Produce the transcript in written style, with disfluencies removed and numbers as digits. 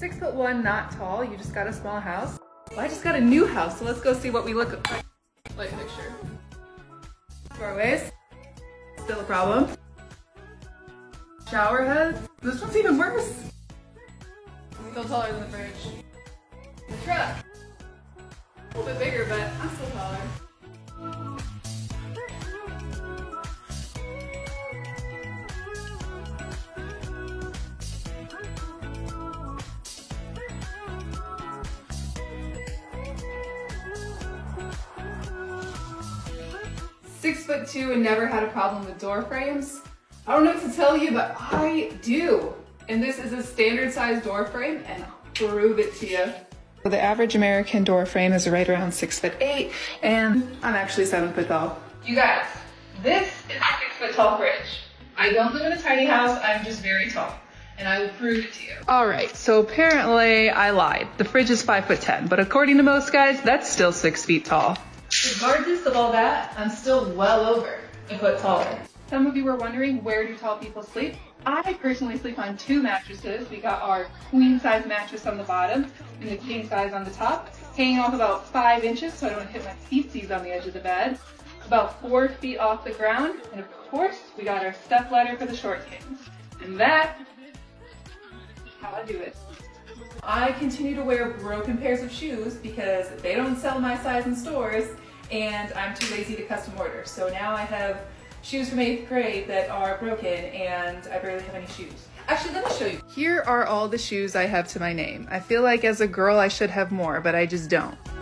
6'1", not tall. You just got a small house. Well, I just got a new house, so let's go see what we look like. Light fixture. Doorways. Still a problem. Shower heads. This one's even worse. Still taller than the fridge. The truck. A little bit bigger, but I'm still taller. Two and never had a problem with door frames. I don't know what to tell you, but I do. And this is a standard size door frame, and I'll prove it to you. So the average American door frame is right around 6'8", and I'm actually 7 foot tall. You guys, this is a 6 foot tall fridge. I don't live in a tiny house, I'm just very tall. And I will prove it to you. All right, so apparently I lied. The fridge is 5'10", but according to most guys, that's still 6 feet tall. Regardless of all that, I'm still well over a foot taller. Some of you were wondering, where do tall people sleep? I personally sleep on two mattresses. We got our queen size mattress on the bottom and the king size on the top, hanging off about 5 inches so I don't hit my feetsies on the edge of the bed, about 4 feet off the ground, and of course, we got our step ladder for the short kings. And that is how I do it. I continue to wear broken pairs of shoes because they don't sell my size in stores and I'm too lazy to custom order. So now I have shoes from 8th grade that are broken and I barely have any shoes. Actually, let me show you. Here are all the shoes I have to my name. I feel like as a girl I should have more, but I just don't.